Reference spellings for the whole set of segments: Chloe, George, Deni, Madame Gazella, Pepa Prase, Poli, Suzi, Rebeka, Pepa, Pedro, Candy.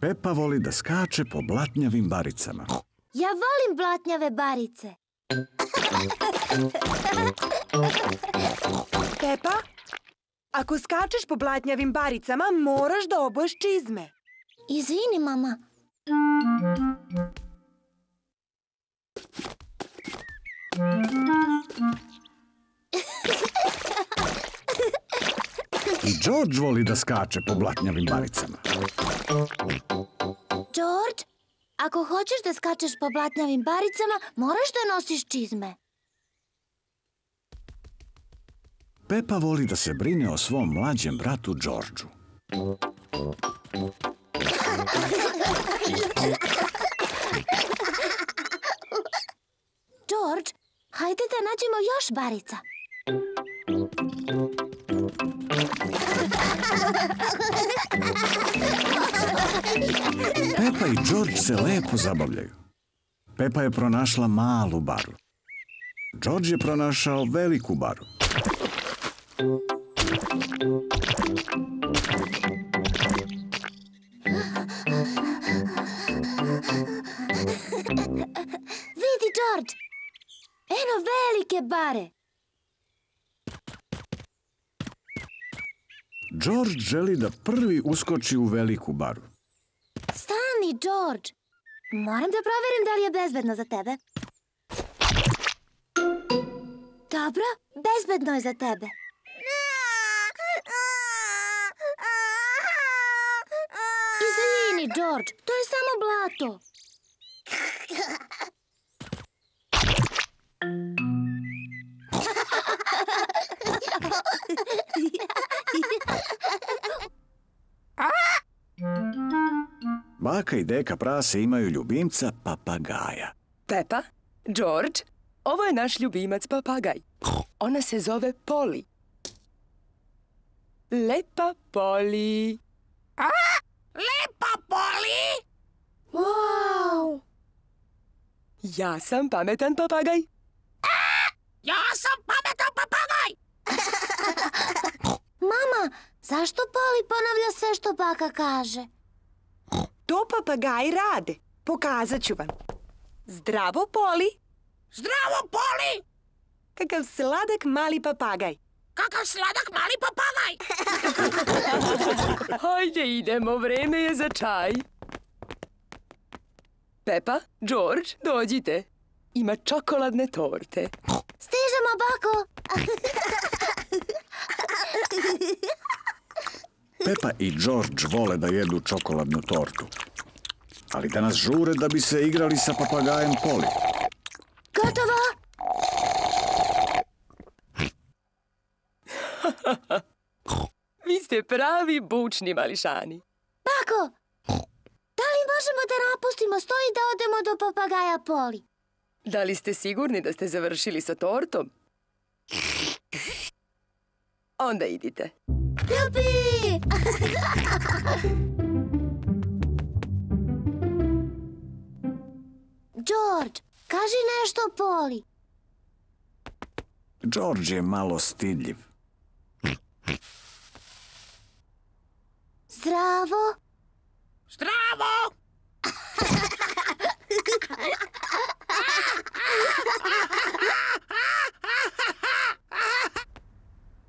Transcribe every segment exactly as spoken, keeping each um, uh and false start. Pepa voli da skače po blatnjavim baricama. Ja volim blatnjave barice. Pepa, ako skačeš po blatnjavim baricama, moraš da oboješ čizme. Izvini, mama. I George voli da skače po blatnjavim baricama. George, ako hoćeš da skačeš po blatnjavim baricama, moraš da nosiš čizme. Pepa voli da se brine o svom mlađem bratu Georgeu. George, hajde da nađemo još barica. Pepa i George se lepo zabavljaju. Pepa je pronašla malu baru. George je pronašao veliku baru. Vidi, George! Eno velike bare! George želi da prvi uskoči u veliku baru. Stani, George! Moram da proverim da li je bezbedno za tebe. Dobro, bezbedno je za tebe. Izvini, George, to je samo blato. Baka i deka prase imaju ljubimca papagaja. Pepa, George, ovo je naš ljubimac papagaj. Ona se zove Poli. Lepa Poli. A? Lepa Poli? Wow! Ja sam pametan papagaj. A? Ja sam pametan papagaj! Mama, zašto Poli ponavlja sve što baka kaže? To papagaji rade. Pokazat ću vam. Zdravo, Poli! Zdravo, Poli! Kakav sladak mali papagaj. Kakav sladak mali papagaj! Hajde, idemo, vreme je za čaj. Pepa, George, dođite. Ima čokoladne torte. Stižemo, bako! Pepa i George vole da jedu čokoladnu tortu. Ali danas žure da bi se igrali sa papagajem Poli. Gotovo! Vi ste pravi bučni mališani. Bako, da li možemo da napustimo sto i da odemo do papagaja Poli? Da li ste sigurni da ste završili sa tortom? Onda idite. Jupi! George, kaži nešto Poli. George je malo stidljiv. Zdravo! Zdravo!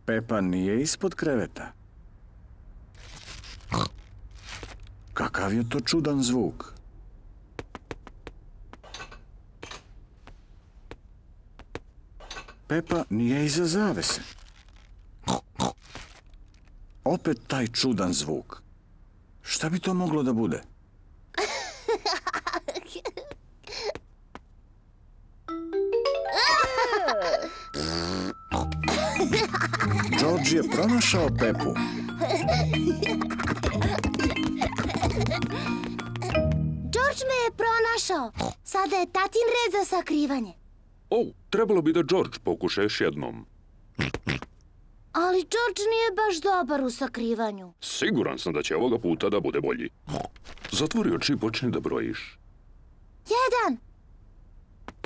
Pepa nije ispod kreveta. Kakav je to čudan zvuk? Pepa nije iza zavese. Opet taj čudan zvuk. Šta bi to moglo da bude? George je pronašao Pepu. George me je pronašao. Sada je tatin red za sakrivanje. O, trebalo bi da George pokuša još jednom. Ali George nije baš dobar u sakrivanju. Siguran sam da će ovoga puta da bude bolji. Zatvori oči i počni da brojiš. Jedan.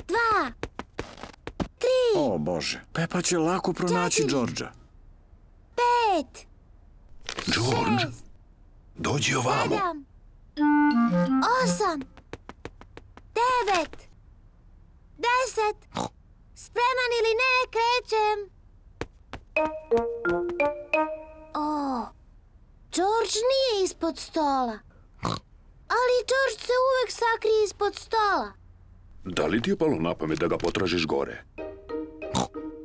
Dva. Tri. O, Bože. Pepa će lako pronaći Georgea. Pet. George, dođi ovamo. Sedam. Osam. Devet. Deset. Spreman ili ne, krećem. O, George nije ispod stola. Ali George se uvek sakrije ispod stola. Da li ti je palo na pamet da ga potražiš gore?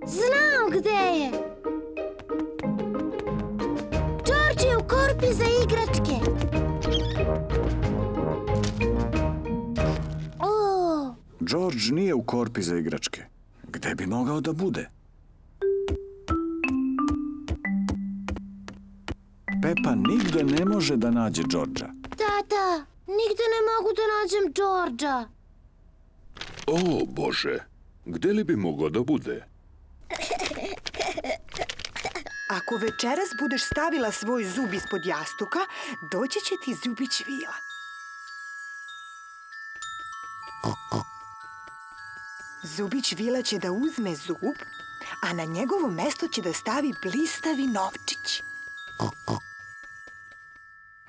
Znam gde je. George je u korpi za igračke. O. George nije u korpi za igračke. Gde bi mogao da bude? Pepa nigde ne može da nađe Georgea. Tata, nigde ne mogu da nađem Georgea. O, Bože, gde li bi mogao da bude? Ako večeras budeš stavila svoj zub ispod jastuka, doći će ti zubić vila. Zubić vila će da uzme zub, a na njegovo mesto će da stavi blistavi novčić.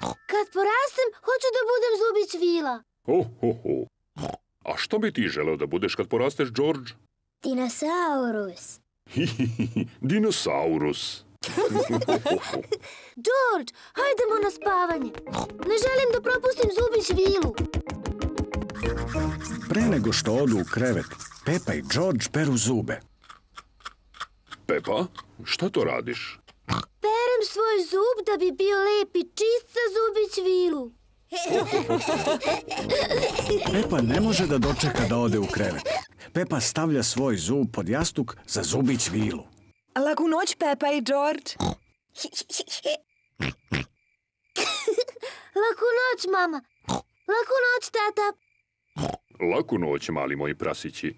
Kad porastem, hoću da budem zubić vila. Ho, ho, ho. A što bi ti želeo da budeš kad porasteš, George? Dinosaurus. Hihihi, dinosaurus. George, hajdemo na spavanje. Ne želim da propustim zubić vilu. Pre nego što odu u krevet, Pepa i George peru zube. Pepa, šta to radiš? Perem svoj zub da bi bio lep i čist za zubić vilu. Pepa ne može da dočeka da ode u krevet. Pepa stavlja svoj zub pod jastuk za zubić vilu. Laku noć, Pepa i George. Laku noć, mama. Laku noć, tata. Laku noć, mali moji prasići.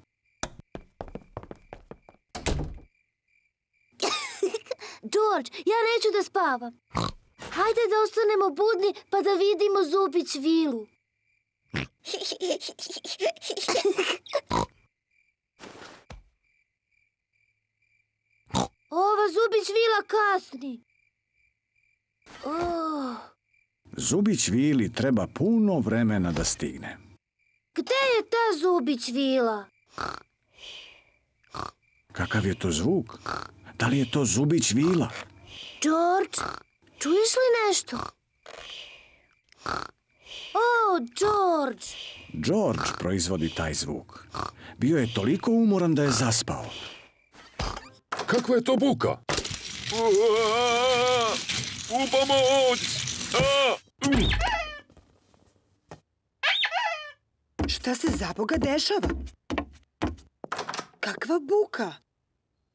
George, ja neću da spavam. Hajde da ostanemo budni pa da vidimo zubić vilu. Ova zubić vila kasni. Oh. Zubić vili treba puno vremena da stigne. Gde je ta zubić vila? Kakav je to zvuk? Da li je to zubić vila? George, čuješ li nešto? O, George! George proizvodi taj zvuk. Bio je toliko umoran da je zaspao. Kakva je to buka? U pomoć! Šta se za Boga dešava? Kakva buka?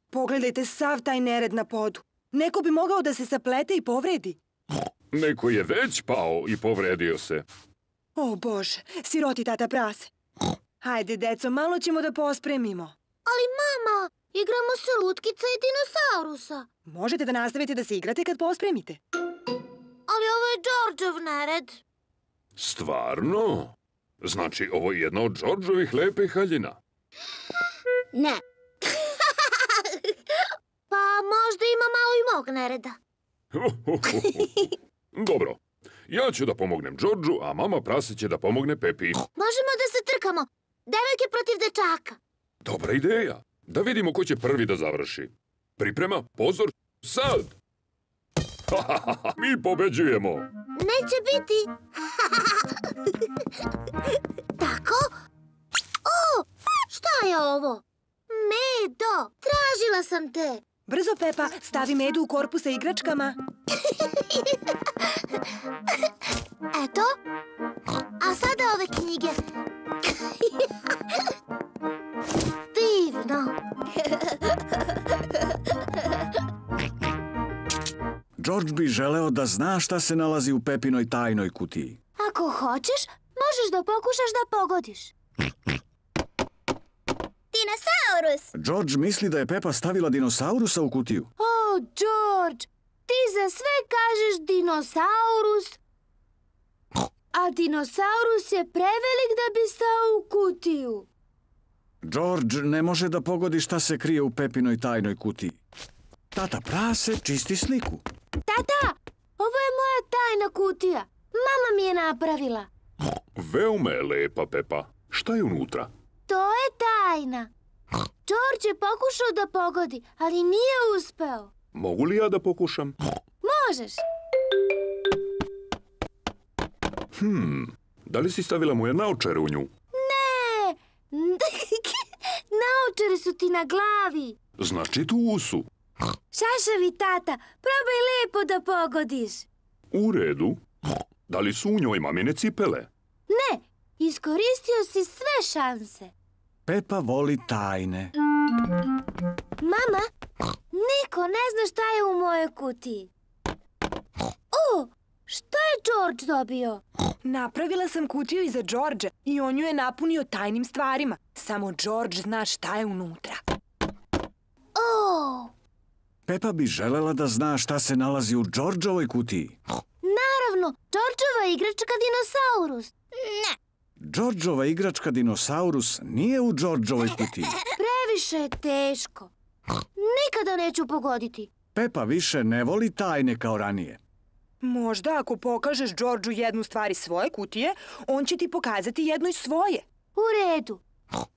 Pogledajte sav taj nered na podu. Neko bi mogao da se saplete i povredi. Neko je već pao i povredio se. O, Bože, siroti tata prase. Hajde, deco, malo ćemo da pospremimo. Ali, mama, igramo se lutkica i dinosaurusa. Možete da nastavite da se igrate kad pospremite. Ali ovo je Georgeov nered. Stvarno? Znači, ovo je jedna od Georgeovih lepih haljina. Ne. Pa možda ima malo i mog nereda. Dobro. Ja ću da pomognem Georgeu, a mama prase će da pomogne Pepi. Možemo da se trkamo. Devojke protiv dečaka. Dobra ideja. Da vidimo ko će prvi da završi. Priprema, pozor, sad! Mi pobeđujemo! Neće biti! Tako? O! Šta je ovo? Medo! Tražila sam te! Brzo, Pepa, stavi medu u korpu sa igračkama. Eto. A sada ove knjige. Divno. George bi želeo da zna šta se nalazi u Pepinoj tajnoj kutiji. Ako hoćeš, možeš da pokušaš da pogodiš. Dinosaurus! George misli da je Pepa stavila dinosaurusa u kutiju. O, George, ti za sve kažeš dinosaurus, a dinosaurus je prevelik da bi stao u kutiju. George ne može da pogodi šta se krije u Pepinoj tajnoj kutiji. Tata prase čisti sliku. Tata, ovo je moja tajna kutija. sama mi je napravila. Veoma je lepa, Pepa. Šta je unutra? To je tajna. George je pokušao da pogodi, ali nije uspeo. Mogu li ja da pokušam? Možeš. Hmm, da li si stavila moje naočare u nju? Ne, naočare su ti na glavi. Znači tu usu. Šašavi tata, probaj lepo da pogodiš. U redu. Da li su u njoj mamine cipele? Ne, iskoristio si sve šanse. Pepa voli tajne. Mama, niko ne zna šta je u mojoj kutiji. O, šta je George dobio? Napravila sam kutiju iza Georgea i on ju je napunio tajnim stvarima. Samo George zna šta je unutra. O! Pepa bi želela da zna šta se nalazi u Georgeovoj kutiji. Naravno, Georgeova igračka dinosaurus. Ne. Georgeova igračka dinosaurus nije u Georgeovoj kutiji. Previše je teško. Nikada neću pogoditi. Pepa više ne voli tajne kao ranije. Možda ako pokažeš Georgeu jednu stvar iz svoje kutije, on će ti pokazati jednu iz svoje. U redu.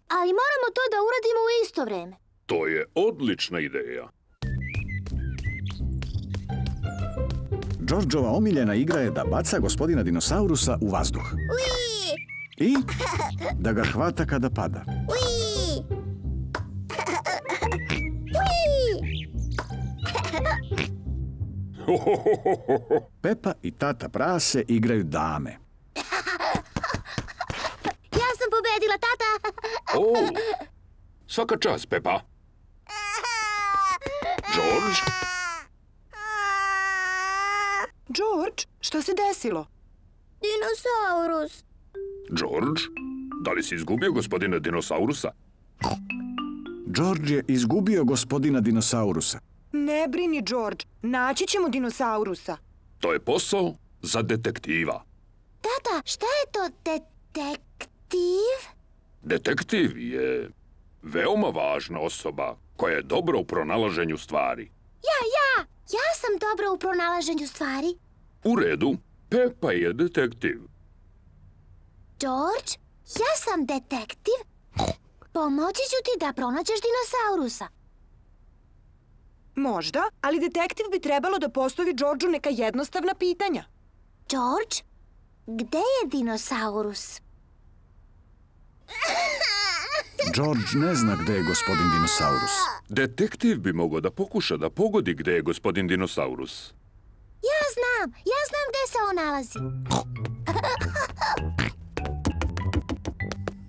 Ali moramo to da uradimo u isto vreme. To je odlična ideja. Georgeova omiljena igra je da baca gospodina dinosaurusa u vazduh. Uii! I da ga hvata kada pada. Uii! Uii! Pepa i tata prase igraju dame. Ja sam pobedila, tata! O, svaka čast, Pepa. George? George, šta se desilo? Dinosaurus. George, da li si izgubio gospodina dinosaurusa? George je izgubio gospodina dinosaurusa. Ne brini, George. Naći ćemo dinosaurusa. To je posao za detektiva. Tata, šta je to detektiv? Detektiv je veoma važna osoba koja je dobra u pronalaženju stvari. Ja, ja! Ja sam dobra u pronalaženju stvari. U redu, Pepa je detektiv. George, ja sam detektiv. Pomoći ću ti da pronađeš dinosaurusa. Možda, ali detektiv bi trebalo da postavi Georgeu neka jednostavna pitanja. George, gde je dinosaurus? George ne zna gde je gospodin dinosaurus. Detektiv bi mogao da pokuša da pogodi gde je gospodin dinosaurus. Ja znam, ja znam gde se on nalazi.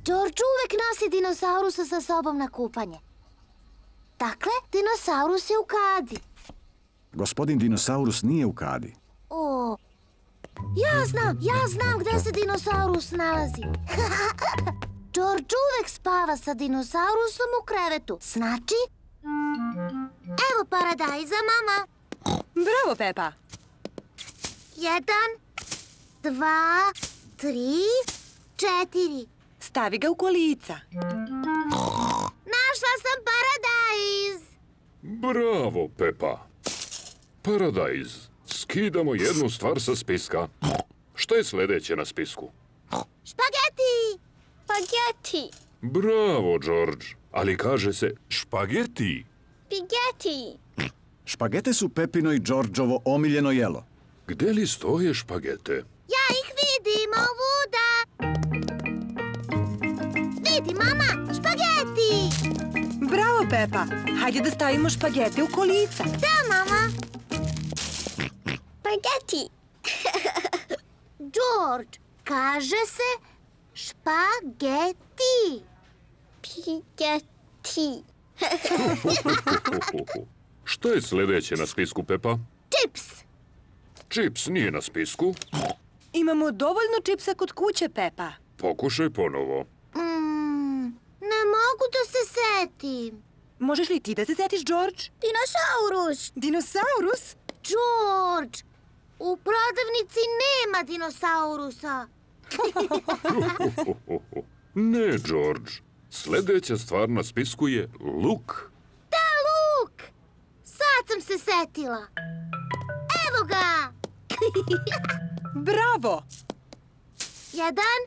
George uvek nosi dinosaurusa sa sobom na kupanje. Dakle, dinosaurus je u kadi. Gospodin dinosaurus nije u kadi. O, ja znam, ja znam gde se dinosaurus nalazi. George uvek spava sa dinosaurusom u krevetu. Znači, evo paradajza, mama. Bravo, Pepa. Jedan, dva, tri, četiri. Stavi ga u kolica. Našla sam paradajz! Bravo, Pepa. Paradajz. Skidamo jednu stvar sa spiska. Šta je sljedeće na spisku? Špageti! Špageti. Bravo, George. Ali kaže se špageti. Špageti. Špagete su Pepino i Georgeovo omiljeno jelo. Gde li stoje špagete? Ja ih vidim ovuda. Vidi, mama, špageti. Bravo, Pepa. Hajde da stavimo špagete u kolica. Da, mama. Špageti. George, kaže se špageti. Špageti. Šta je sljedeće na spisku, Pepa? Čips. Čips nije na spisku. Imamo dovoljno čipsa kod kuće, Pepa. Pokušaj ponovo. Mm, ne mogu da se setim. Možeš li ti da se setiš, George? Dinosaurus. Dinosaurus? George, u prodavnici nema dinosaurusa. Ne, George. Sljedeća stvar na spisku je luk. Da, luk! Sad sam se setila. Evo ga! Bravo! Jedan,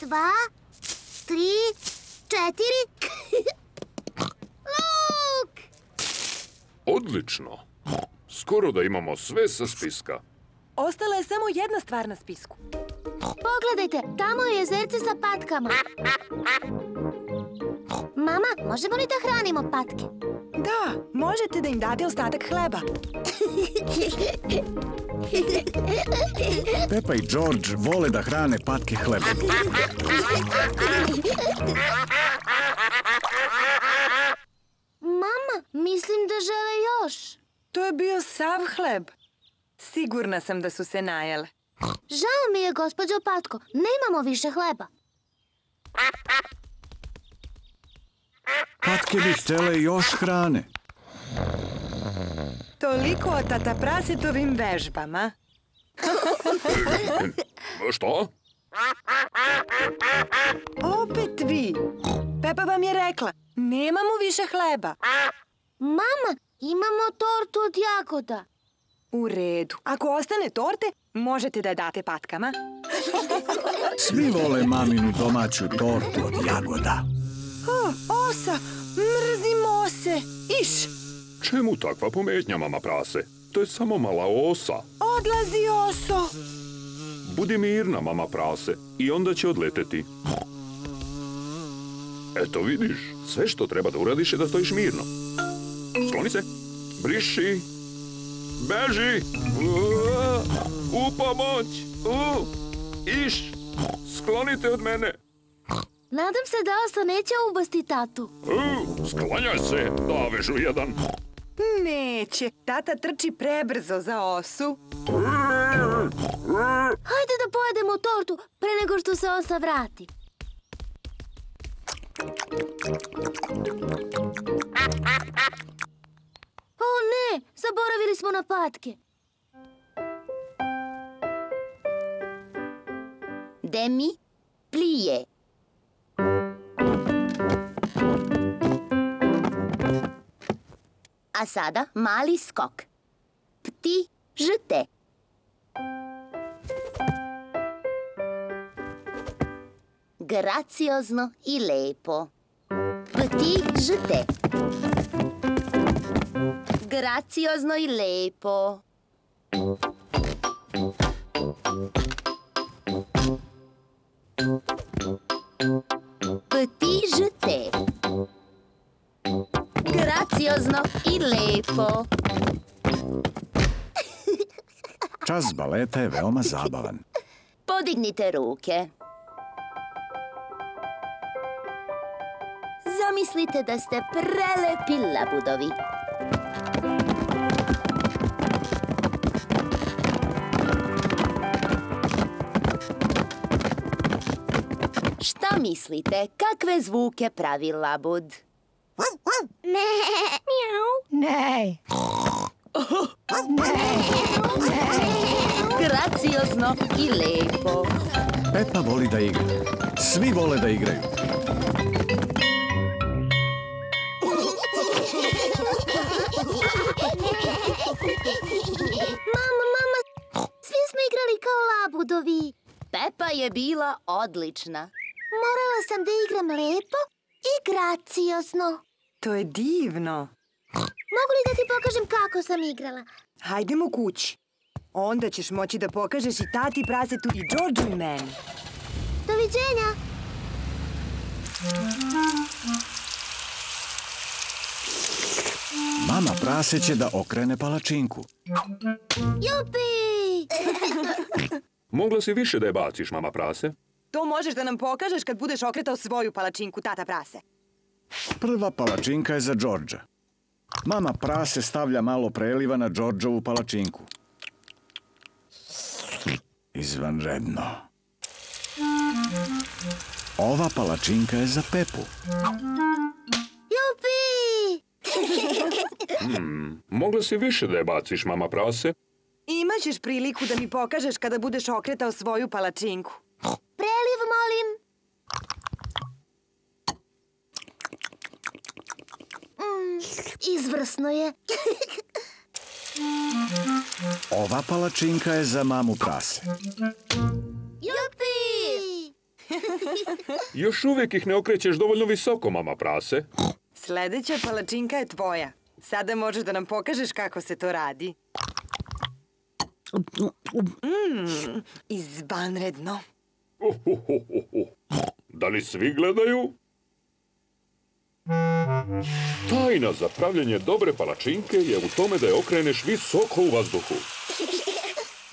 dva, tri, četiri. Luk! Odlično. Skoro da imamo sve sa spiska. Ostala je samo jedna stvar na spisku. Pogledajte, tamo je jezerce sa patkama. Mama, možemo li da hranimo patke? Da, možete da im date ostatak hleba. Pepa i George vole da hrane patke hlebom. Mama, mislim da žele još. To je bio sav hleb. Sigurna sam da su se najele. Žao mi je, gospođo patko, nemamo više hleba. Patke bi htjele još hrane. Toliko o tata prasetovim vežbama. Što? Opet vi. Pepa vam je rekla, nemamo više hleba. Mama, imamo tortu od jagoda. U redu. Ako ostane torte, možete da je date patkama. Svi vole maminu domaću tortu od jagoda. O, osa! Mrzim ose! Iš! Čemu takva pometnja, mama prase? To je samo mala osa. Odlazi, oso! Budi mirna, mama prase, i onda će odleteti. Eto, vidiš, sve što treba da uradiš je da stojiš mirno. Skloni se, briši, beži, u pomoć, u, iš, sklonite od mene. Nadam se da osa neće ubasti tatu. U, sklanjaj se, davežu jedan. Neće, tata trči prebrzo za osu. Hajde da pojedemo tortu pre nego što se osa vrati. O ne, zaboravili smo na patke. Demi, plije. A sada mali skok. Pti, žete. Graciozno i lepo. Pti, žete. Graciozno i lepo. Pti, žete. Graciozno i lepo. Čas baleta je veoma zabavan. Podignite ruke. Zamislite da ste prelepi labudovi. Šta mislite, kakve zvuke pravi labud? Ne. Ne. Graciozno i lepo. Pepa voli da igra. Svi vole da igraju. Mama, mama, svi smo igrali kao labudovi. Pepa je bila odlična. Morala sam da igram lepo i graciozno. To je divno. Mogu li da ti pokažem kako sam igrala? Hajdemo kući. Onda ćeš moći da pokažeš i tati prasetu i Georgeu i meni. Doviđenja! Mama prase će da okrene palačinku. Jupi! Mogla si više da je baciš, mama prase? To možeš da nam pokažeš kad budeš okretao svoju palačinku, tata prase. Prva palačinka je za Georgea. Mama prase stavlja malo preliva na Georgeovu palačinku. Izvanredno. Ova palačinka je za Pepu. Jupi! Hmm, mogla si više da je baciš, mama prase? Imaćeš priliku da mi pokažeš kada budeš okretao svoju palačinku. Preliv, molim. Izvrsno je. Ova palačinka je za mamu prase. Jupi! Još uvijek ih ne okrećeš dovoljno visoko, mama prase. Sljedeća palačinka je tvoja. Sada možeš da nam pokažeš kako se to radi. Mm, izvanredno. Oh, oh, oh, oh. Da li svi gledaju? Tajna za pravljenje dobre palačinke je u tome da je okreneš visoko u vazduhu.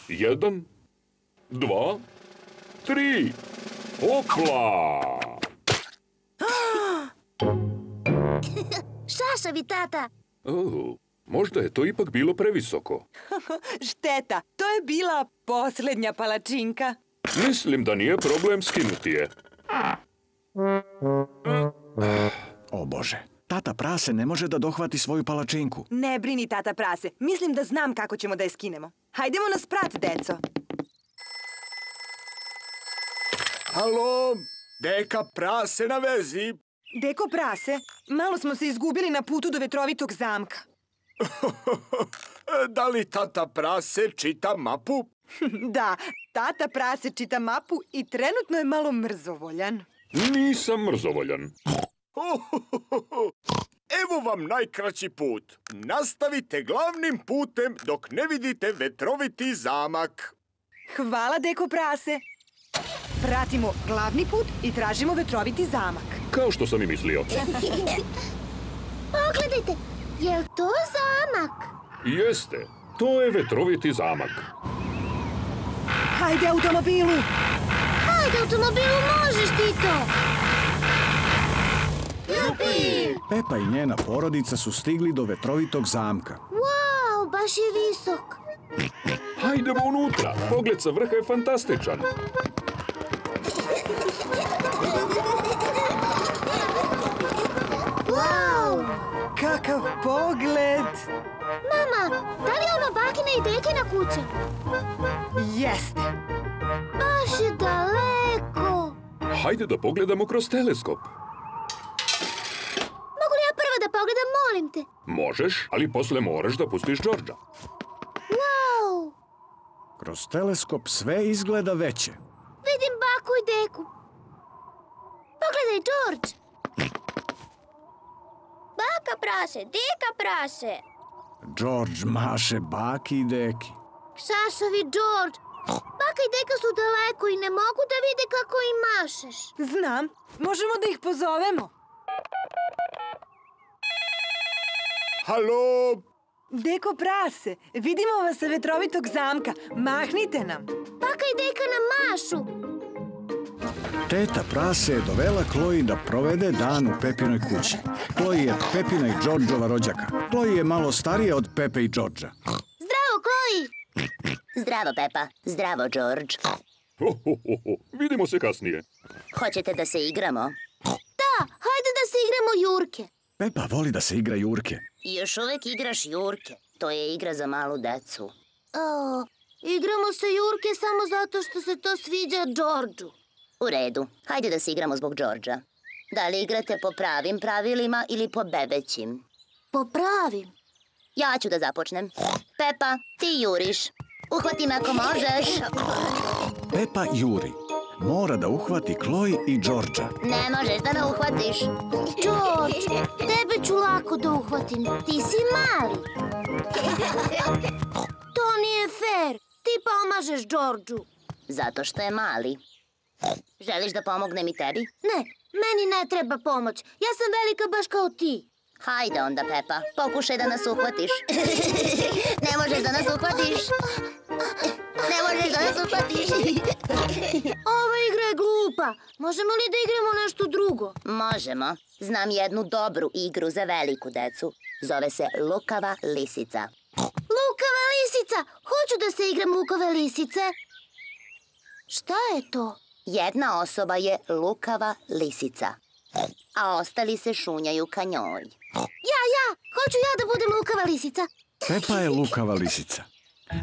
Jedan, dva, tri. Opla! Šašavi, tata! Oh, možda je to ipak bilo previsoko. Šteta, to je bila posljednja palačinka. Mislim da nije problem skinuti je. O Bože, tata prase ne može da dohvati svoju palačinku. Ne brini, tata prase, mislim da znam kako ćemo da je skinemo. Hajdemo nas prati, deco. Halo, deka prase na vezi. Deko prase, malo smo se izgubili na putu do vetrovitog zamka. Da li tata prase čita mapu? Da, tata prase čita mapu i trenutno je malo mrzovoljan. Nisam mrzovoljan. Evo vam najkraći put. Nastavite glavnim putem dok ne vidite vetroviti zamak. Hvala, deko prase. Pratimo glavni put i tražimo vetroviti zamak. Kao što sam i mislio. Pogledajte, je li to zamak? Jeste, to je vetroviti zamak. Hajde automobilu! Hajde automobilu, možeš ti to! Jupi! Pepa i njena porodica su stigli do vetrovitog zamka. Wow, baš je visok. Hajdemo unutra, pogled sa vrha je fantastičan. Wow! Kakav pogled! Mama, da li je ono bakina i dekina kuća? Jeste! Baš je daleko! Hajde da pogledamo kroz teleskop. Mogu li ja prvo da pogledam, molim te? Možeš, ali posle moraš da pustiš Georgea. Wow! Kroz teleskop sve izgleda veće. Vidim baku i deku. Pogledaj, George! Baka prase, deka prase. George maše baki i deki. Šašovi, George, baka i deka su daleko i ne mogu da vide kako im mašeš. Znam, možemo da ih pozovemo. Halo! Deko prase, vidimo vas sa vetrovitog zamka. Mahnite nam. Baka i deka nam mašu. Teta prase je dovela Chloe da provede dan u Pepinoj kući. Chloe je Pepina i Georgeova rođaka. Chloe je malo starija od Pepe i Georgea. Zdravo, Chloe! Zdravo, Pepa. Zdravo, George. Ho, ho, ho, ho. Vidimo se kasnije. Hoćete da se igramo? Da, hajde da se igramo jurke. Pepa voli da se igra jurke. Još uvijek igraš jurke. To je igra za malu decu. O, igramo se jurke samo zato što se to sviđa Georgeu. U redu, hajde da se igramo zbog Georgea. Da li igrate po pravim pravilima ili po bebećim? Po pravim? Ja ću da započnem. Pepa, ti juriš. Uhvati me ako možeš. Pepa juri. Mora da uhvati Chloe i Georgea. Ne možeš da me uhvatiš. George, tebe ću lako da uhvatim. Ti si mali. To nije fair. Ti pomažeš Georgeu. Zato što je mali. Želiš da pomognem i tebi? Ne, meni ne treba pomoć. Ja sam velika baš kao ti. Hajde onda, Pepa. Pokušaj da nas uhvatiš. Ne možeš da nas uhvatiš. Ne možeš da nas uhvatiš. Ova igra je glupa. Možemo li da igramo nešto drugo? Možemo. Znam jednu dobru igru za veliku decu. Zove se Lukava lisica. Lukava lisica! Hoću da se igram Lukave lisice. Šta je to? Jedna osoba je lukava lisica, a ostali se šunjaju ka njoj. Ja, ja! Hoću ja da budem lukava lisica! Pepa je lukava lisica.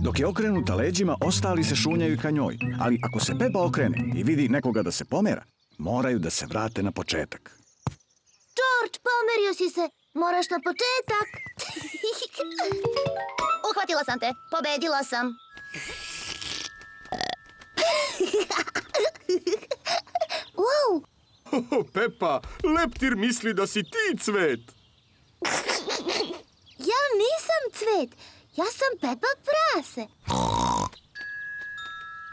Dok je okrenuta leđima, ostali se šunjaju ka njoj. Ali ako se Pepa okrene i vidi nekoga da se pomera, moraju da se vrate na početak. George, pomerio si se! Moraš na početak! Uhvatila sam te! Pobedila sam! Oh, Pepa, leptir misli da si ti cvet. Ja nisam cvet. Ja sam Pepa prase.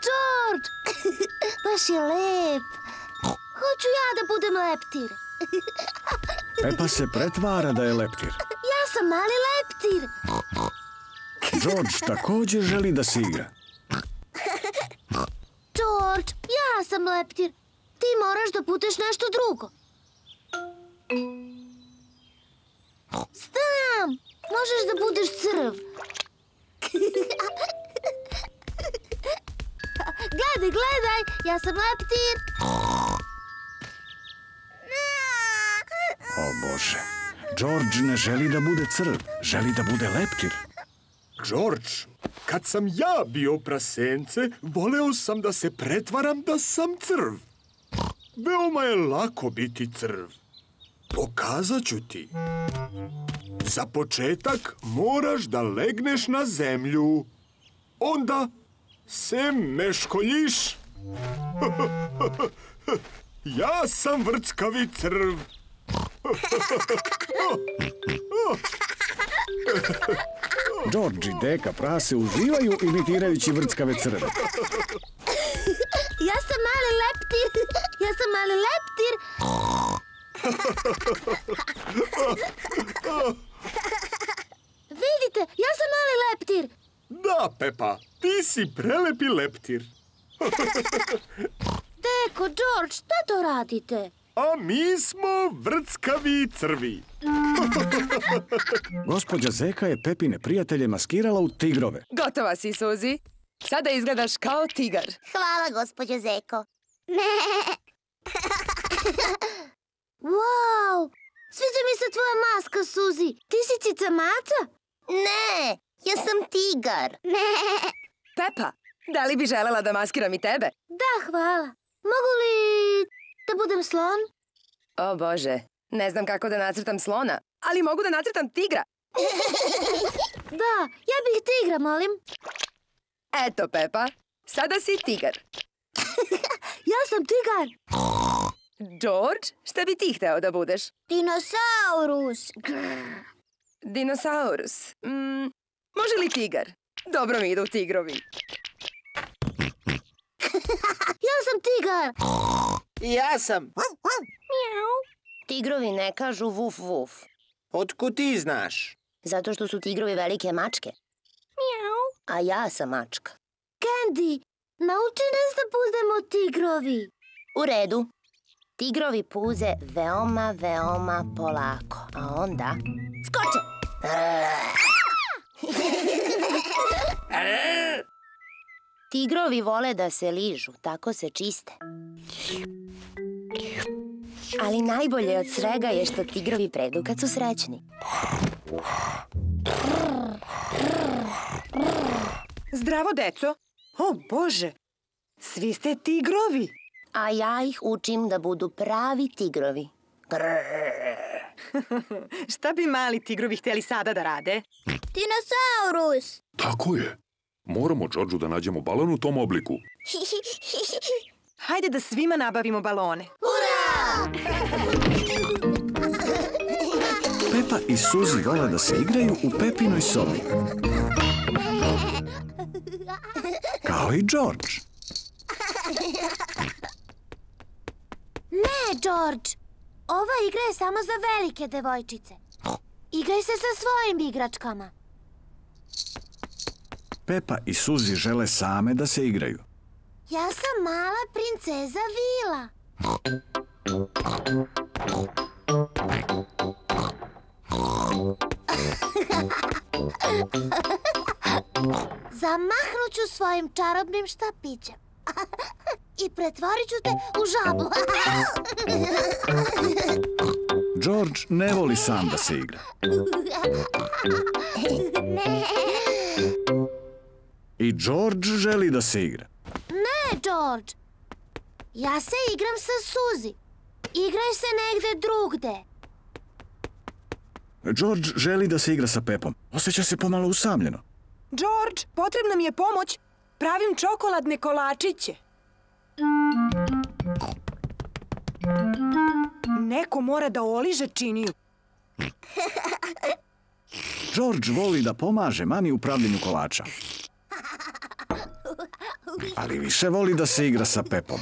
George, baš je lep. Hoću ja da budem leptir. Pepa se pretvara da je leptir. Ja sam mali leptir. George također želi da se igra. George, ja sam leptir. Ti moraš da puteš nešto drugo. Znam, možeš da budeš crv. Gledaj, gledaj, ja sam leptir. O Bože, George ne želi da bude crv, želi da bude leptir. George, kad sam ja bio prasence, voleo sam da se pretvaram da sam crv. Veoma je lako biti crv. Pokazat ću ti. Za početak moraš da legneš na zemlju. Onda se meškoljiš. Ja sam vrckavi crv. George i deka prase uživaju imitirajući vrckave crve. Ja sam mali leptir. Ja sam mali leptir. Vidite, ja sam mali leptir. Da, Pepa, ti si prelepi leptir. Deko, George, šta to radite? A mi smo vrckavi crvi. Gospođa Zeka je Pepine prijatelje maskirala u tigrove. Gotova si, Suzi. Sada izgledaš kao tigar. Hvala, gospođo Zeko. Wow! Sviđa mi se tvoja maska, Suzi. Ti si cicamata? Ne, ja sam tigar. Pepa, da li bi želela da maskiram i tebe? Da, hvala. Mogu li da budem slon? O Bože, ne znam kako da nacrtam slona, ali mogu da nacrtam tigra. Da, ja bih tigra, molim. Eto, Pepa, sada si tigar. Ja sam tigar. George, šta bi ti hteo da budeš? Dinosaurus. Dinosaurus. Mm, može li tigar? Dobro mi idu tigrovi. Ja sam tigar. Ja sam. Tigrovi ne kažu vuf vuf. Otkud ti znaš? Zato što su tigrovi velike mačke. A ja sam mačka. Candy, nauči nas da budemo tigrovi. U redu. Tigrovi puze veoma, veoma polako. A onda skoče! Tigrovi vole da se ližu, tako se čiste. Ali najbolje od svega je što tigrovi predu kad su srećni. Zdravo, deco! O, Bože! Svi ste tigrovi! A ja ih učim da budu pravi tigrovi. Šta bi mali tigrovi htjeli sada da rade? Dinosaurus! Tako je! Moramo Georgeu da nađemo balon u tom obliku. Hajde da svima nabavimo balone. Ura! Pepa i Suzi vole da se igraju u Pepinoj sobi. Kao i George. Ne, George. Ova igra je samo za velike devojčice. Igraj se sa svojim igračkama. Pepa i Suzi žele same da se igraju. Ja sam mala princeza Vila. Zamahnut ću svojim čarobnim štapićem i pretvorit ću te u žabu. George ne voli sam da se igra. I George želi da se igra. Ne, George. Ja se igram sa Suzi. Igraj se negde drugde. George želi da se igra sa Pepom. Osjeća se pomalo usamljeno. George, potrebna mi je pomoć. Pravim čokoladne kolačiće. Neko mora da oliže činiju. George voli da pomaže mami u pravljenju kolača. Ali više voli da se igra sa Pepom.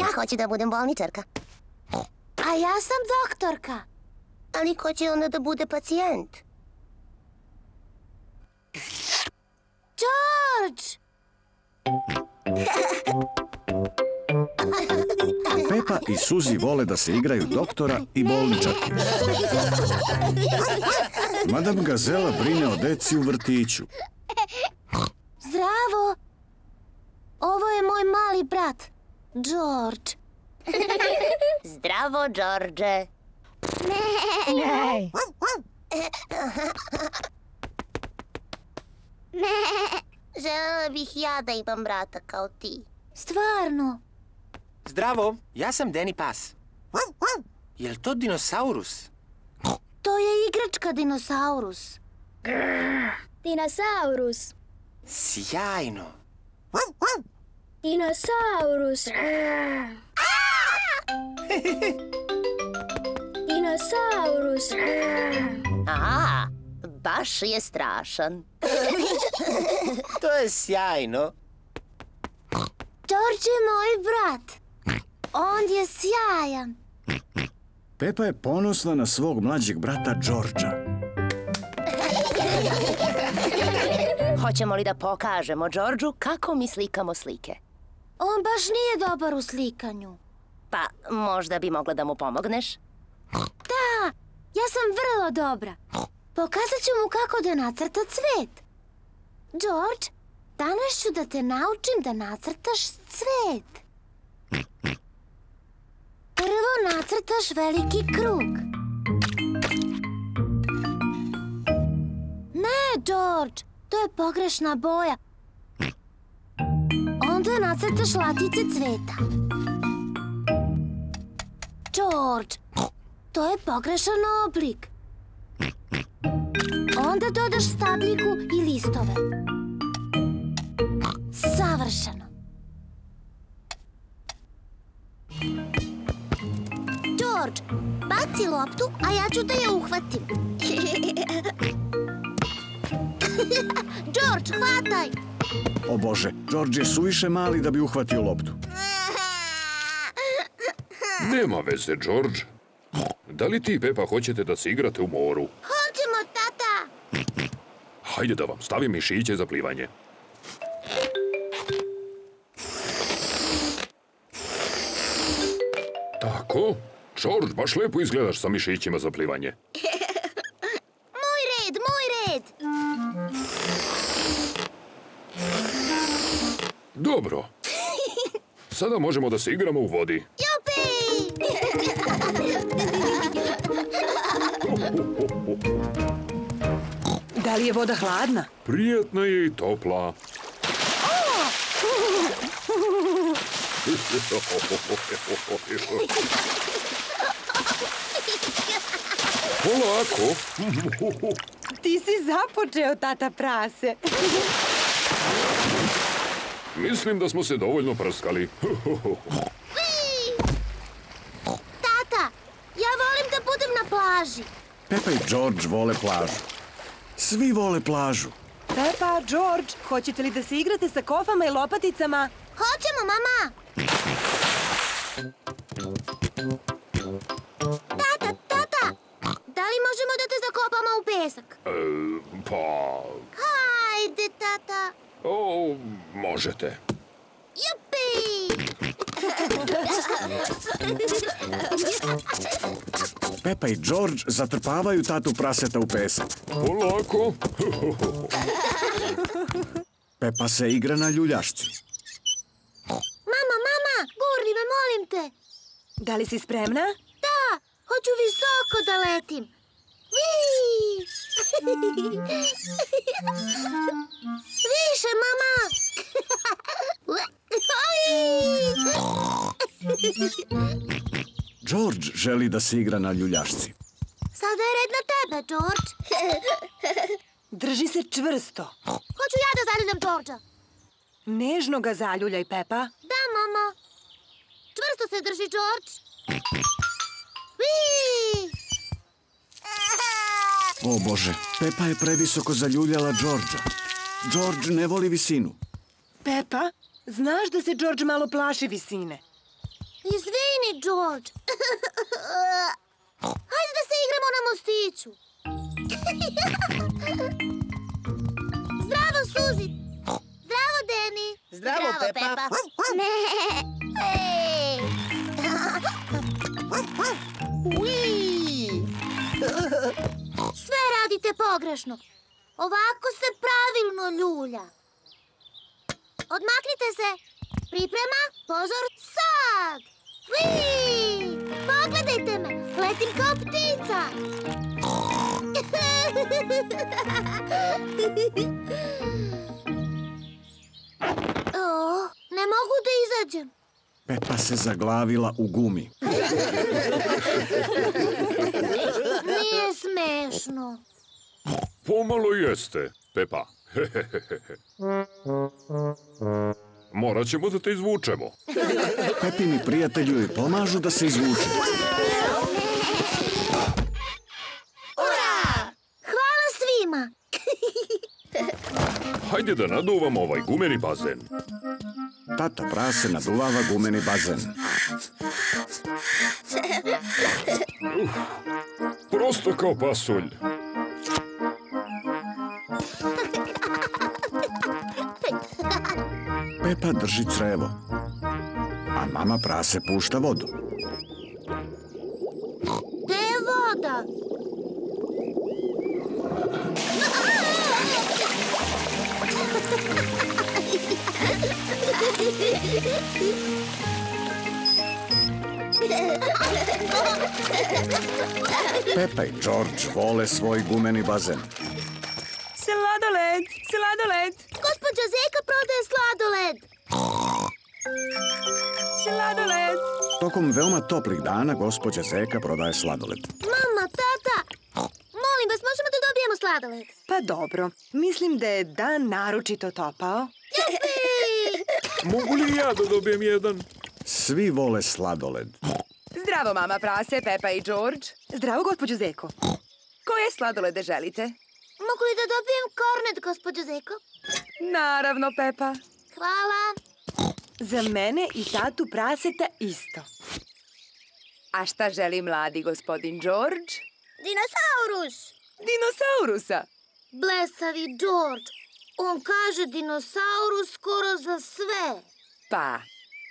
Ja hoću da budem bolničarka. A ja sam doktorka. Ali ko će ona da bude pacijent? George! Pepa i Suzi vole da se igraju doktora i bolničarke. Madame Gazella brine o deci u vrtiću. Zdravo! Ovo je moj mali brat, George. Zdravo, George. Ne. Želela bih ja da imam brata kao ti. Stvarno? Zdravo, ja sam Deni pas. Je li to dinosaurus? To je igračka dinosaurus. Dinosaurus. Sjajno. Dinosaurus. Dinosaurus. Aha, baš je strašan. To je sjajno. George je moj brat. On je sjajan. Pepa je ponosna na svog mlađeg brata Georgea. Hoćemo li da pokažemo Georgeu kako mi slikamo slike? On baš nije dobar u slikanju. Pa možda bi mogla da mu pomogneš? Da, ja sam vrlo dobra. Pokazat ću mu kako da nacrta cvet. George, danas ću da te naučim da nacrtaš cvet. Prvo nacrtaš veliki krug. Ne, George, to je pogrešna boja. Onda nacrtaš latice cveta. George, to je pogrešan oblik. Onda dodaš stabljiku i listove. Savršeno. George, baci loptu, a ja ću da je uhvatim. George, hvataj! O Bože, George je suviše mali da bi uhvatio loptu. Nema veze, George. Da li ti i Pepa hoćete da se igrate u moru? Hoćemo, tata! Hajde da vam stavim mišiće za plivanje. Tako? George, baš lepo izgledaš sa mišićima za plivanje. Moj red, moj red! Dobro. Sada možemo da se igramo u vodi. Da li je voda hladna? Prijetna je i topla. Polako. Ti si započeo, tata prase. Mislim da smo se dovoljno prskali. Tata, ja volim da budem na plaži. Pepa i George vole plažu. Svi vole plažu. Pepa, George, hoćete li da se igrate sa kofama i lopaticama? Hoćemo, mama! Tata, tata! Da li možemo da te zakopamo u pesak? E, pa... Hajde, tata! O, možete. Jupi! Pepa i George zatrpavaju tatu praseta u pesak. Polako! Pepa se igra na ljuljašci. Mama, mama, gurni me, molim te. Da li si spremna? Da, hoću visoko da letim. Viii! Više, mama! George želi da se igra na ljuljašci. Sada je red na tebe, George. Drži se čvrsto. Hoću ja da zaljubim Georgea. Nežno ga zaljuljaj, Pepa. Da, mama. Čvrsto se drži, George. O Bože, Pepa je previsoko zaljuljala Georgea. George ne voli visinu. Pepa, znaš da se George malo plaši visine. Izvini, George. Hajde da se igramo na mostiću. Zdravo, Suzi. Zdravo, Deni. Zdravo, Pepa. Sve radite pogrešno. Ovako se pravilno ljulja. Odmaknite se. Priprema, pozor, sad. Pogledajte me. Letim kao ptica. Ne mogu da izađem. Pepa se zaglavila u gumi. Nije smešno. Pomalo jeste, Pepa. Morat ćemo da te izvučemo. Pepini prijatelju joj pomažu da se izvuče. Ura! Hvala svima! Hajde da naduvamo ovaj gumeni bazen. Tata prase naduvava gumeni bazen. Uh, prosto kao pasulj. Pepa drži crevo, a mama prase pušta vodu. Gde je voda? Pepa i George vole svoj gumeni bazen. Sladoled, sladoled. Gospođa Zeka prodaje sladoled. Sladoled. Tokom veoma toplih dana gospođa Zeka prodaje sladoled. Mama, tata, molim vas, možemo da dobijemo sladoled? Pa dobro, mislim da je dan naročito topao. Mogu li ja da dobijem jedan? Svi vole sladoled. Zdravo, mama prase, Pepa i George. Zdravo, gospođo Zeko. Koje sladolede želite? Mogu li da dobijem kornet, gospođo Zeko? Naravno, Pepa. Hvala. Za mene i tatu praseta isto. A šta želi mladi gospodin George? Dinosaurus. Dinosaurusa. Blesavi George. On kaže dinosaurus skoro za sve. Pa,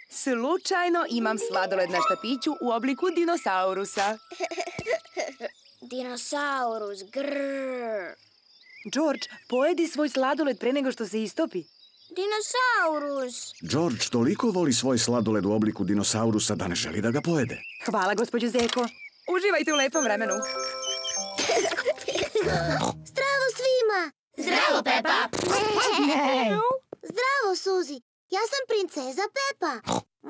slučajno imam sladoled na štapiću u obliku dinosaurusa. Dinosaurus, grrrr. George, pojedi svoj sladoled pre nego što se istopi. Dinosaurus. George toliko voli svoj sladoled u obliku dinosaurusa da ne želi da ga pojede. Hvala, gospođo Zeko. Uživajte u lepom vremenu. Zdravo svima! Zdravo, Pepa! Zdravo, Suzi. Ja sam princeza Pepa.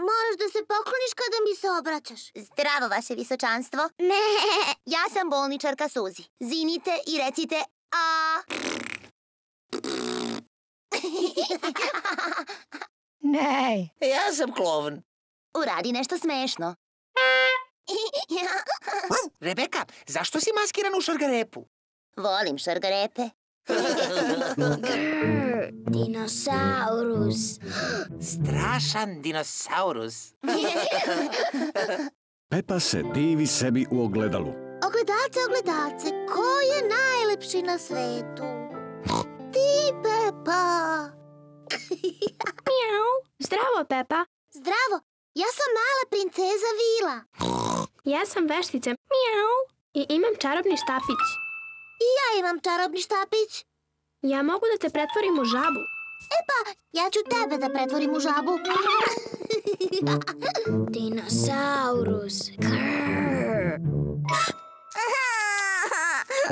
Moraš da se pokloniš kada mi se obraćaš. Zdravo, vaše visočanstvo. Ja sam bolničarka Suzi. Zinite i recite a... Ne. Ja sam klovn. Uradi nešto smešno. Rebeka, zašto si maskiran u šargarepu? Volim šargarepe. Dinosaurus. Strašan dinosaurus. Pepa se divi sebi u ogledalu. Ogledalce, ogledalce, ko je najlepši na svetu? Ti, Pepa. Zdravo, Pepa. Zdravo, ja sam mala princeza Vila. Ja sam veštica i imam čarobni štapić. I ja imam čarobni štapić. Ja mogu da te pretvorim u žabu. E pa, ja ću tebe da pretvorim u žabu. Dinosaurus.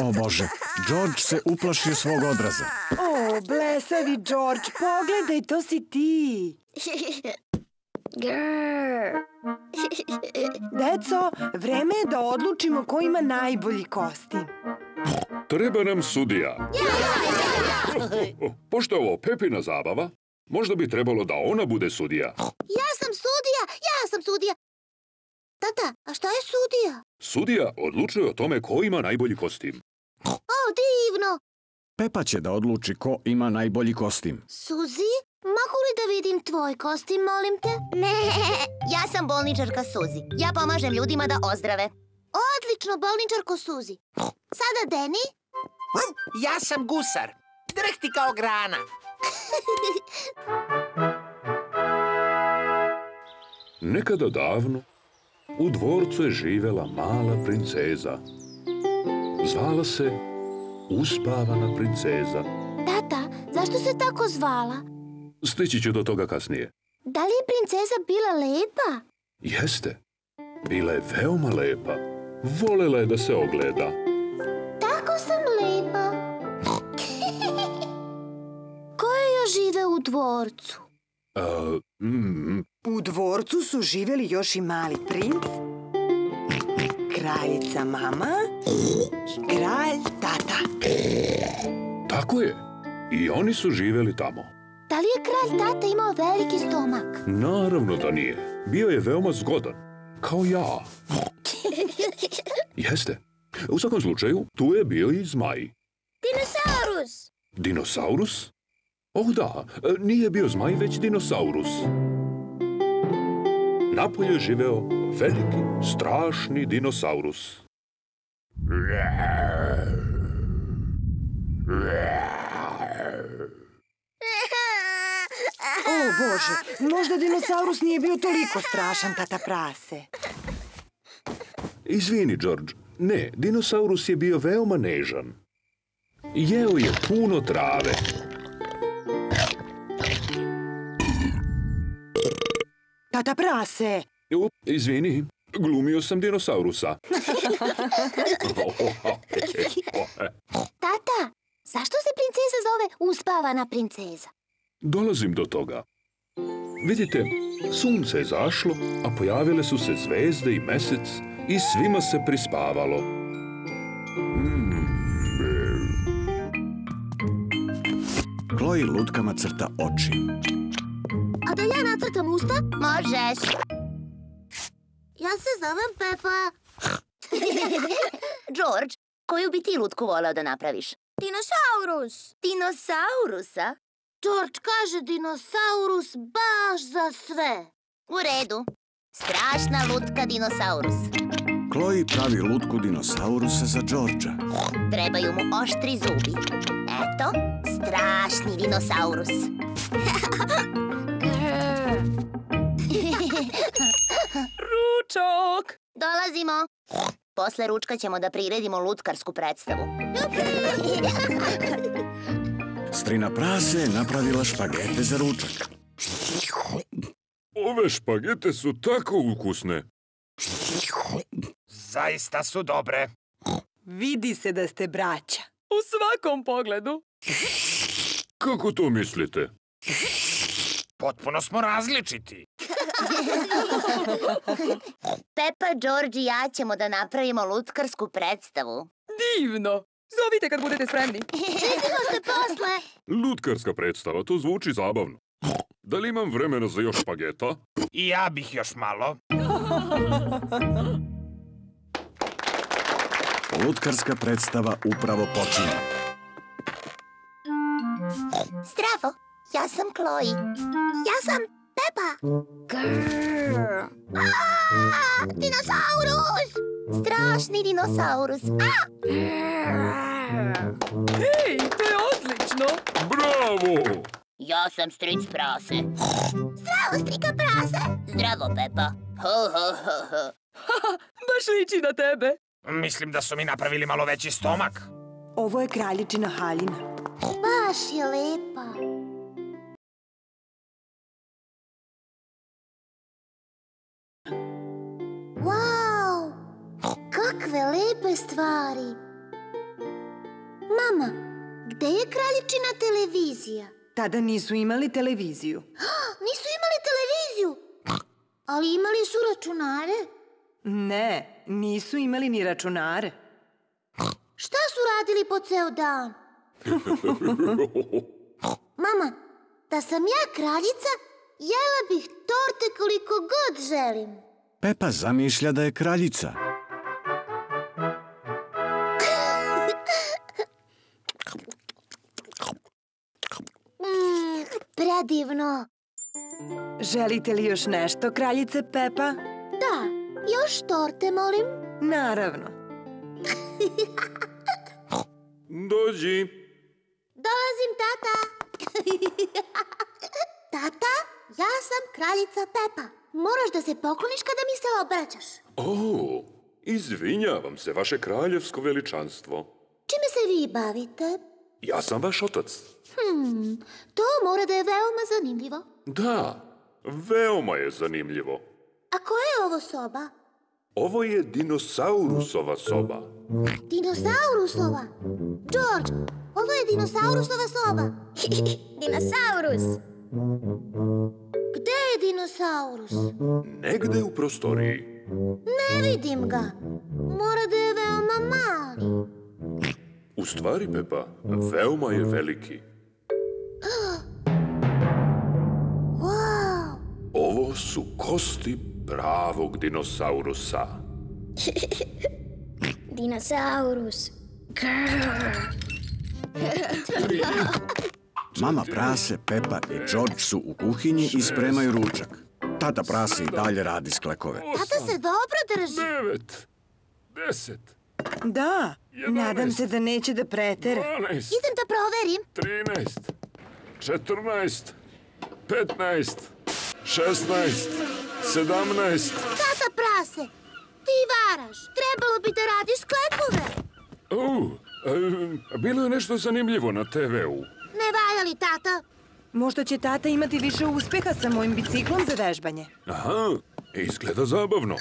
O Bože, George se uplašio svog odraza. O, blesavi George, pogledaj, to si ti. Deco, vreme je da odlučimo ko ima najbolji kostim. Treba nam sudija. Pošto je ovo Pepina zabava, Možda bi trebalo da ona bude sudija. Ja sam sudija, ja sam sudija. Tata, a šta je sudija? Sudija odlučuje o tome ko ima najbolji kostim. O, divno! Pepa će da odluči ko ima najbolji kostim. Suzi, mogu li da vidim tvoj kostim, molim te? Ne, ja sam bolničarka Suzi. Ja pomažem ljudima da ozdrave. Odlično, bolničarko Suzi. Sada Deni? Ja sam gusar. Drhti kao grana. Nekada davno u dvorcu je živela mala princeza. Zvala se Uspavana princeza. Tata, zašto se tako zvala? Stići ću do toga kasnije. Da li je princeza bila lepa? Jeste. Bila je veoma lepa. Volela je da se ogleda. Tako sam lepa. Koje još žive u dvorcu? A, mm. U dvorcu su živeli još i mali princ, kraljica mama i kralj tata. Tako je. I oni su živeli tamo. Da li je kralj tata imao veliki stomak? Naravno da nije. Bio je veoma zgodan. Kao ja. Jeste. U svakom slučaju, tu je bio i zmaj. Dinosaurus! Dinosaurus? Oh da, nije bio zmaj, već dinosaurus. Napolju je živeo veliki, strašni dinosaurus. O Bože, možda dinosaurus nije bio toliko strašan, tata prase. Izvini, George, ne, dinosaurus je bio veoma nežan. Jeo je puno trave. Tata prase! U, izvini, glumio sam dinosaurusa. Tata, zašto se princeza zove Uspavana princeza? Dolazim do toga. Vidite, sunce je zašlo, a pojavile su se zvezde i mesec i svima se prispavalo. Chloe lutkama crta oči. A da ja nacrtam usta? Možeš. Ja se zovem Pepa. George, koju bi ti lutku volao da napraviš? Dinosaurus. Dinosaurusa? George kaže dinosaurus baš za sve. U redu. Strašna lutka dinosaurus. Chloe pravi lutku dinosaurusa za Georgea. Trebaju mu oštri zubi. Eto, strašni dinosaurus. Ručak! Dolazimo. Posle ručka ćemo da priredimo lutkarsku predstavu. Strina prase je napravila špagete za ručak. Ove špagete su tako ukusne. Zaista su dobre. Vidi se da ste braća. U svakom pogledu. Kako to mislite? Potpuno smo različiti. Pepa, George i ja ćemo da napravimo lutkarsku predstavu. Divno! Zovite kad budete spremni. Vidimo se posle. Lutkarska predstava, to zvuči zabavno. Da li imam vremena za još špageta? I ja bih još malo. Lutkarska predstava upravo počinje. Zdravo, ja sam Chloe. Ja sam Pepa. Grrrr. Aaaa, dinosaurus! Strašni dinosaurus. Ej, to je odlično. Bravo! Ja sam stric prase. Zdravo, strika prase. Zdravo, Pepa. Baš liči na tebe. Mislim da su mi napravili malo veći stomak. Ovo je kraljičina haljina. Baš je lepa. Kakve lepe stvari. Mama, gde je kraljičina televizija? Tada nisu imali televiziju. Nisu imali televiziju? Ali imali su računare? Ne, nisu imali ni računare. Šta su radili po ceo dan? Mama, Da sam ja kraljica, jela bih torte koliko god želim. Pepa zamišlja da je kraljica. Mm, predivno. Želite li još nešto, kraljice Pepa? Da, još torte, molim. Naravno. Dođi. Dolazim, tata. Tata, ja sam kraljica Pepa. Moraš da se pokloniš kada mi se obraćaš. O, izvinjavam se, vaše kraljevsko veličanstvo. Čime se vi bavite? Ja sam vaš otac. Hmm, to mora da je veoma zanimljivo. Da, veoma je zanimljivo. A koja je ovo soba? Ovo je dinosaurusova soba. Dinosaurusova? George, ovo je dinosaurusova soba. Dinosaurus! Gde je dinosaurus? Negde u prostoriji. Ne vidim ga. Mora da je veoma mali. U stvari, Pepa, veoma je veliki. Wow! Ovo su kosti pravog dinosaurusa. Dinosaurus. Mama prase, Pepa i George su u kuhinji i spremaju ručak. Tata prase i dalje radi sklekove. Tata se dobro drži. Devet. Deset. Da, nadam se da neće da pretere. Dvanaest. Idem da proverim. Trinaest. Četrnaest. Petnaest. Šestnaest. Sedamnaest. Tata prase, ti varaš. Trebalo bi da radiš sklekove. Uh, bilo je nešto zanimljivo na te veu. Ne valja li, tata? Možda će tata imati više uspjeha sa mojim biciklom za vežbanje. Aha, izgleda zabavno.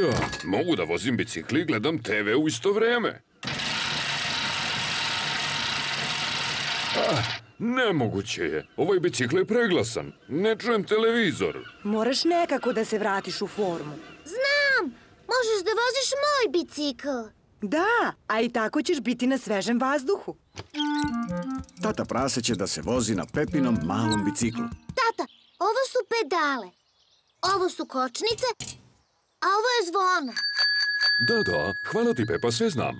Da, mogu da vozim bicikli i gledam te ve u isto vreme. Ah, nemoguće je. Ovaj bicikl je preglasan. Ne čujem televizor. Moraš nekako da se vratiš u formu. Znam, možeš da voziš moj bicikl. Da, a i tako ćeš biti na svežem vazduhu. Tata prase će da se vozi na Pepinom malom biciklu. Tata, ovo su pedale, ovo su kočnice, a ovo je zvona. Da, da, hvala ti, Pepa, sve znam.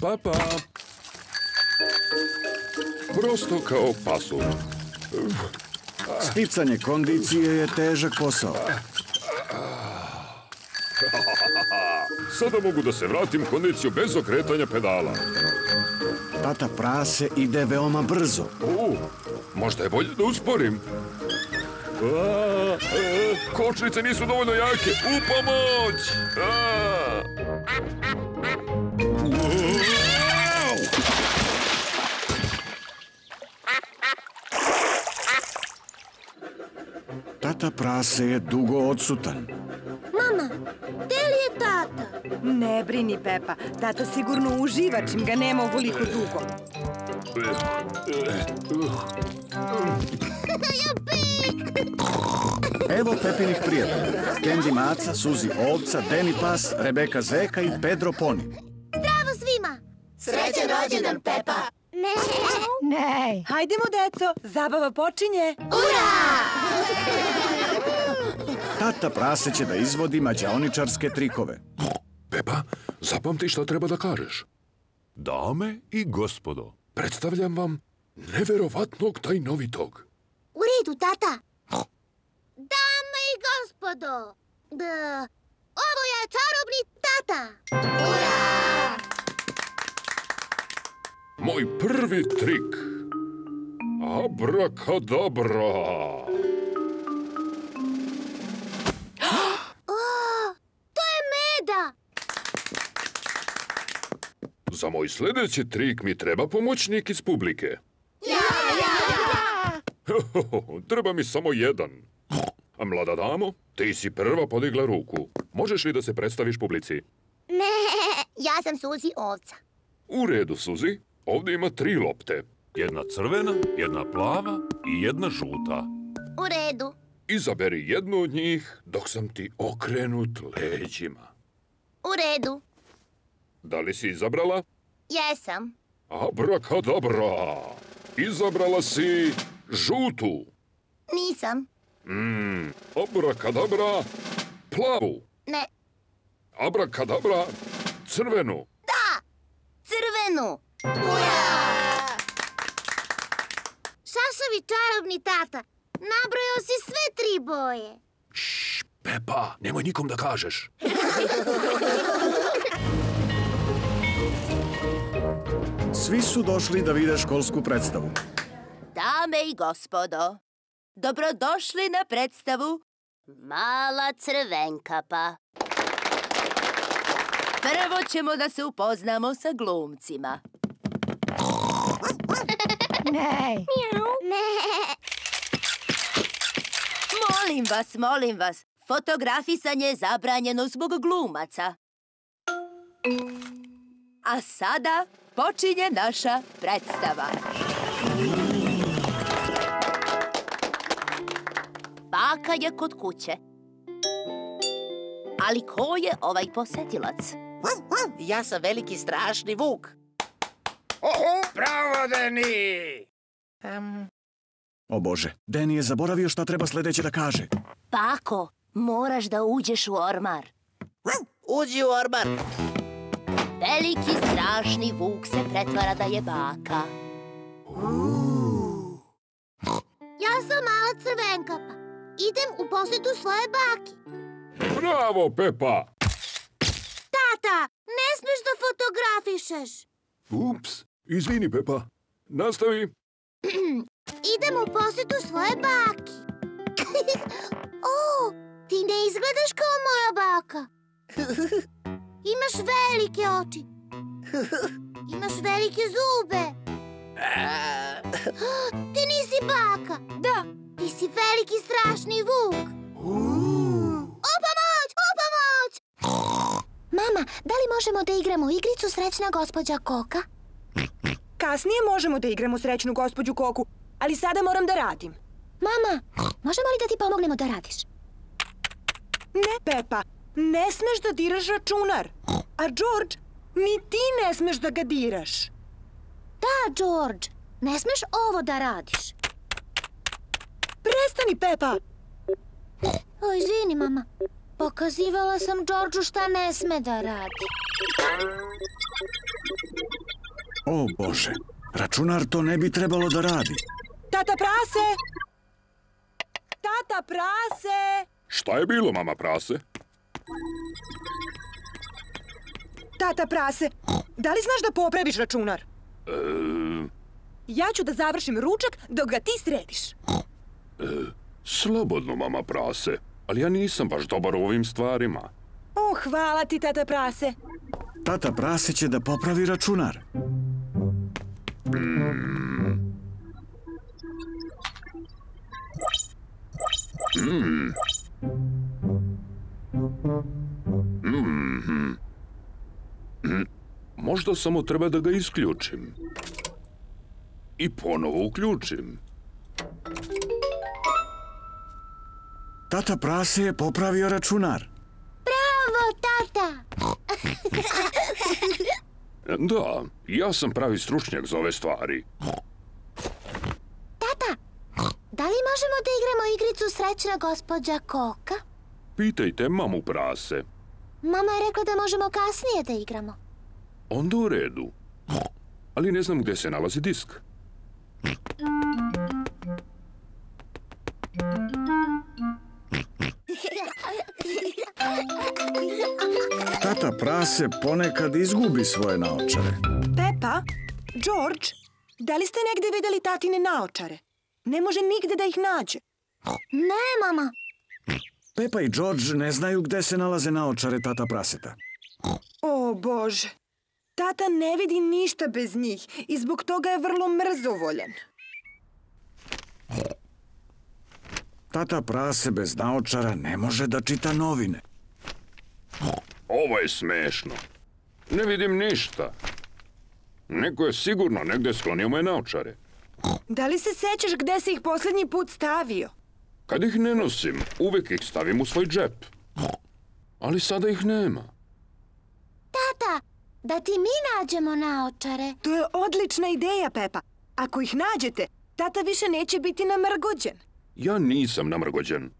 Pa, pa. Prosto kao pasulj. Sticanje kondicije je težak posao. Sada mogu da se vratim kondiciju bez okretanja pedala. Tata prase ide veoma brzo. U, možda je bolje da usporim. Kočnice nisu dovoljno jake. U pomoć! Tata prase je dugo odsutan. Mama, gde li je tata? Ne brini, Pepa. Tata sigurno uživa čim ga nema ovoliko dugo. Evo Pepinih prijatelja. Candy maca, Suzi ovca, Deni pas, Rebeka zeka i Pedro poni. Zdravo svima! Srećan rođendan, Pepa! Ne! Ne! Hajdemo, deco, zabava počinje! Ura! Tata prase će da izvodi mađaoničarske trikove. Pepa, zapamti šta treba da kažeš. Dame i gospodo, predstavljam vam neverovatnog tajnovitog. U redu, tata. Dame i gospodo, ovo je čarobni tata. Ura! Moj prvi trik. Abrakadabra. Za moj sljedeći trik mi treba pomoćnik iz publike. Ja, ja, ja! Treba mi samo jedan. A mlada damo, ti si prva podigla ruku. Možeš li da se predstaviš publici? Ne, ja sam Suzi ovca. U redu, Suzi. Ovdje ima tri lopte. Jedna crvena, jedna plava i jedna žuta. U redu. Izaberi jednu od njih dok sam ti okrenut leđima. U redu. Da li si izabrala? Jesam. Abrakadabra! Izabrala si žutu. Nisam. Mm, abrakadabra, plavu. Ne. Abrakadabra, crvenu. Da, crvenu. Ura! Šašavi čarobni tata, nabrojao si sve tri boje. Šš, Pepa, nemoj nikom da kažeš. Svi su došli da vide školsku predstavu. Dame i gospodo, dobrodošli na predstavu Mala crvenkapa. Prvo ćemo da se upoznamo sa glumcima. Ne. Ne. Molim vas, molim vas, fotografisanje je zabranjeno zbog glumaca. A sada počinje naša predstava. Baka je kod kuće. Ali ko je ovaj posetilac? Ja sam veliki strašni vuk. Oho, bravo, Deni! Um. O Bože, Deni je zaboravio šta treba sljedeće da kaže. Bako, moraš da uđeš u ormar. Uđi u ormar. Veliki strašni vuk se pretvara da je baka. Uuu. Ja sam mala crvenkapa. Idem u posetu svoje baki. Bravo, Pepa! Tata, ne smiješ da fotografišeš. Ups, izvini, Pepa. Nastavi. Idem u posetu svoje baki. O, ti ne izgledaš kao moja baka. Imaš velike oči. Imaš velike zube. Ti nisi baka. Da. Ti si veliki strašni vuk. O pomoć, o pomoć! Mama, da li možemo da igramo igricu Srećna gospođa Koka? Kasnije možemo da igramo Srećnu gospođu Koku, ali sada moram da radim. Mama, možemo li da ti pomognemo da radiš? Ne, Pepa. Ne smeš da diraš računar. A George, ni ti ne smeš da ga diraš. Da, George, ne smeš ovo da radiš. Prestani, Pepa. O, izvini, mama. Pokazivala sam Georgeu šta ne sme da radi. O, Bože, računar to ne bi trebalo da radi. Tata prase! Tata prase! Šta je bilo, mama prase? Tata prase, da li znaš da popraviš računar? Eee... Ja ću da završim ručak dok ga ti središ. Eee... Slobodno, mama prase, ali ja nisam baš dobar u ovim stvarima. O, hvala ti, tata prase. Tata prase će da popravi računar. Mmm... Mmm... Mm-hmm. Mm. Možda samo treba da ga isključim. I ponovo uključim. Tata prase je popravio računar. Bravo, tata! Da, ja sam pravi stručnjak za ove stvari. Tata, da li možemo da igramo igricu Srećna gospođa Koka? Pitajte mamu prase. Mama je rekla da možemo kasnije da igramo. Onda u redu. Ali ne znam gdje se nalazi disk. Tata prase ponekad izgubi svoje naočare. Pepa, George, da li ste negdje vidjeli tatine naočare? Ne može nigdje da ih nađe. Ne, mama. Pepa i George ne znaju gdje se nalaze naočare tata praseta. O, Bože. Tata ne vidi ništa bez njih i zbog toga je vrlo mrzovoljan. Tata prase bez naočara ne može da čita novine. Ovo je smešno. Ne vidim ništa. Neko je sigurno negdje sklonio moje naočare. Da li se sjećaš gdje si ih posljednji put stavio? Kad ih ne nosim, uvijek ih stavim u svoj džep. Ali sada ih nema. Tata, da ti mi nađemo naočare. To je odlična ideja, Pepa. Ako ih nađete, tata više neće biti namrgođen. Ja nisam namrgođen.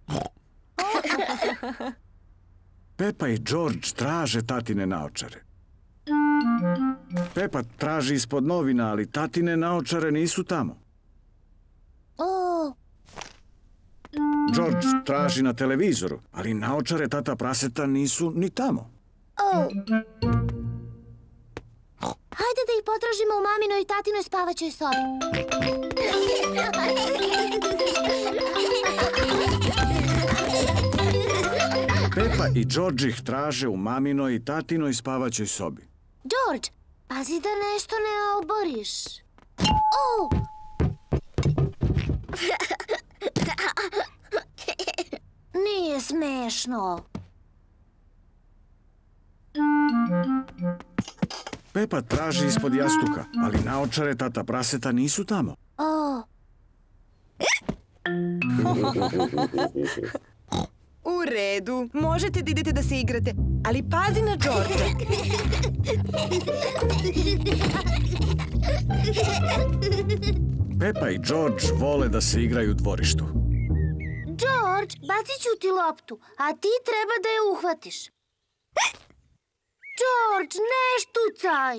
Pepa i George traže tatine naočare. Pepa traži ispod novina, ali tatine naočare nisu tamo. George traži na televizoru, ali naočare tata praseta nisu ni tamo. Hajde da ih potražimo u maminoj i tatinoj spavaćoj sobi. Pepa i George ih traže u maminoj i tatinoj spavaćoj sobi. George, pazi da nešto ne oboriš. O! Nije smešno. Pepa traži ispod jastuka, ali naočare tata praseta nisu tamo. U redu, možete da idete da se igrate, ali pazi na Georgea. Pepa i George vole da se igraju u dvorištu. George, bacit ću ti loptu, a ti treba da je uhvatiš. George, ne štucaj!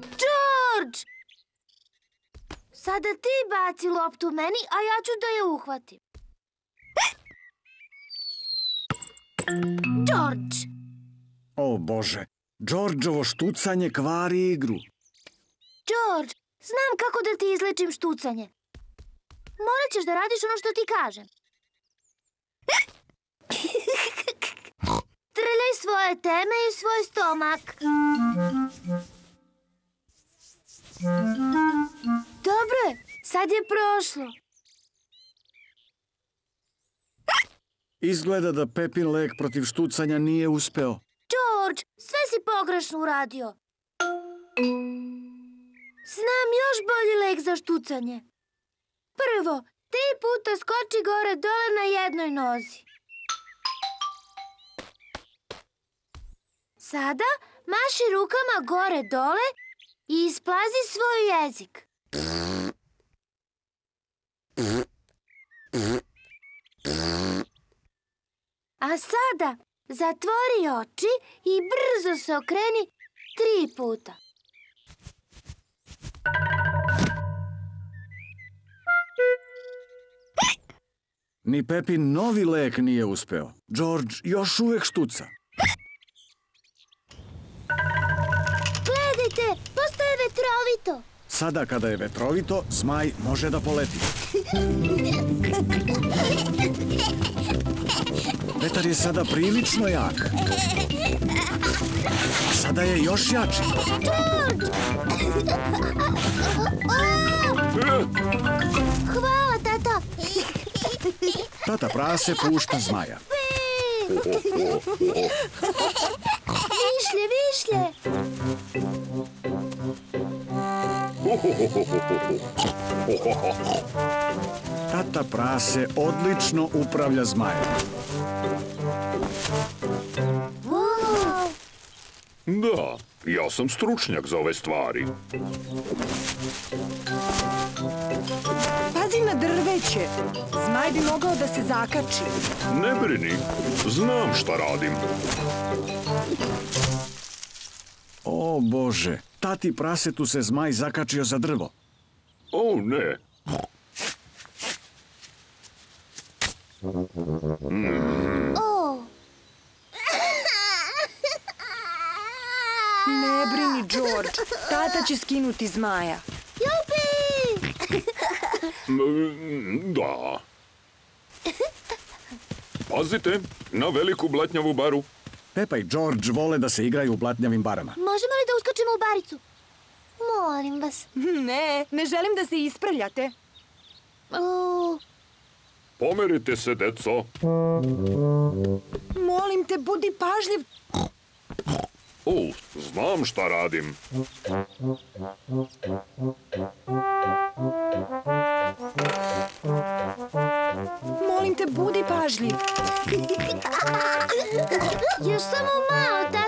George! Sada ti baci loptu meni, a ja ću da je uhvatim. George! O Bože, Georgeovo štucanje kvari igru. George, znam kako da ti izlečim štucanje. Morat ćeš da radiš ono što ti kažem. Trljaj svoje teme i svoj stomak. Dobro je, sad je prošlo. Izgleda da Pepin lek protiv štucanja nije uspeo. George, sve si pogrešno uradio. Znam još bolji lek za štucanje. Prvo, tri puta skoči gore dole na jednoj nozi. Sada maši rukama gore-dole i isplazi svoj jezik. A sada zatvori oči i brzo se okreni tri puta. Ni Pepin novi lek nije uspeo. George još uvek štuca. Postoje vetrovito. Sada kada je vetrovito, zmaj može da poleti. Vetar je sada prilično jak. Sada je još jači. Hvala, tata. Tata prase pušta zmaja. Višlje, višlje. Tata prase odlično upravlja zmajem. Da, ja sam stručnjak za ove stvari. Pazi na drveće. Zmaj bi mogao da se zakači. Ne brini, znam šta radim. O Bože, tati prasetu se zmaj zakačio za drvo. O ne. Ne brini, George, tata će skinuti zmaja. Jupi! Da. Pazite, na veliku blatnjavu baru. Pepa i George vole da se igraju u blatnjavim barama. Možemo li da uskočimo u baricu? Molim vas. Ne, ne želim da se isprljate. Pomerite se, deco. Molim te, budi pažljiv. U, znam šta radim. Molim te, budi pažljiv. Još samo malo, tako.